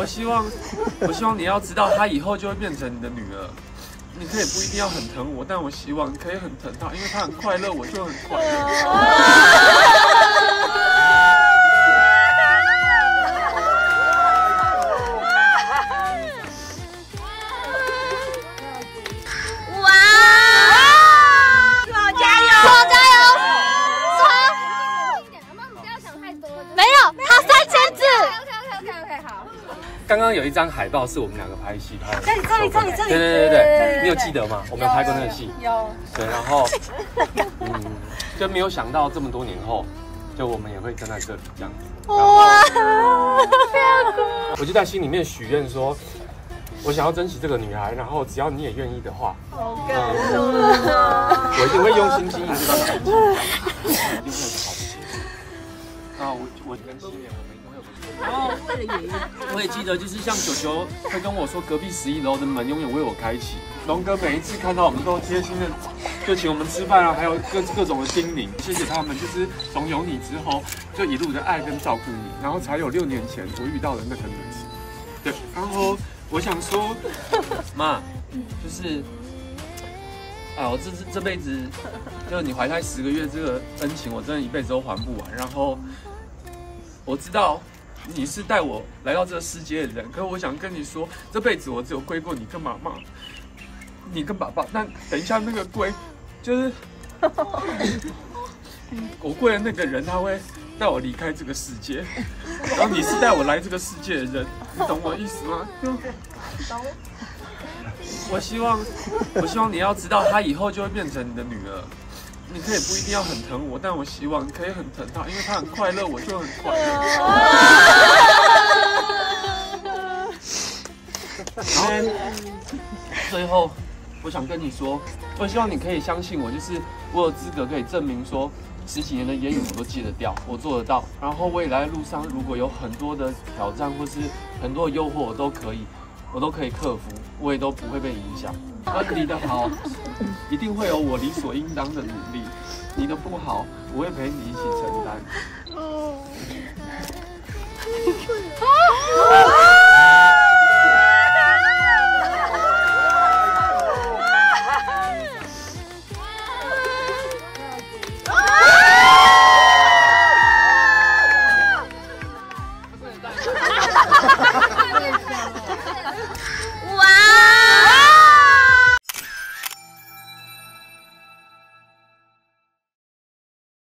我希望你要知道，她以后就会变成你的女儿。你可以不一定要很疼我，但我希望你可以很疼她，因为她很快乐，我就很快乐。刚刚有一张海报是我们两个拍戏拍的，这里，对，你有记得吗？我们有拍过那个戏，有。对，然后，就没有想到这么多年后，就我们也会站在这里这样子。哇，不要哭！我就在心里面许愿说，我想要珍惜这个女孩，然后只要你也愿意的话，好感动啊！我一定会用心经营这段感情，一定会好结果。啊，我跟心妍。 然后我也记得，就是像九九会跟我说，隔壁11楼的门永远为我开启。龙哥每一次看到我们都贴心的，就请我们吃饭啊，还有各种的叮咛，谢谢他们。就是从有你之后，就一路的爱跟照顾你，然后才有6年前我遇到的那个女子。对，然后我想说，妈，就是啊，我这辈子，就是你怀胎10个月这个恩情，我真的一辈子都还不完。然后我知道。 你是带我来到这个世界的人，可是我想跟你说，这辈子我只有归过你跟妈妈，你跟爸爸。那等一下那个归，就是我跪的那个人，他会带我离开这个世界。然后你是带我来这个世界的人，你懂我意思吗？懂。我希望你要知道，她以后就会变成你的女儿。 你可以不一定要很疼我，但我希望你可以很疼她，因为她很快乐，我就很快乐。然后最后，我想跟你说，我希望你可以相信我，就是我有资格可以证明说，10几年的言语我都戒得掉，我做得到。然后未来路上如果有很多的挑战或是很多的诱惑，我都可以克服，我也都不会被影响。 你的好，一定会有我理所应当的努力；你的不好，我会陪你一起承担。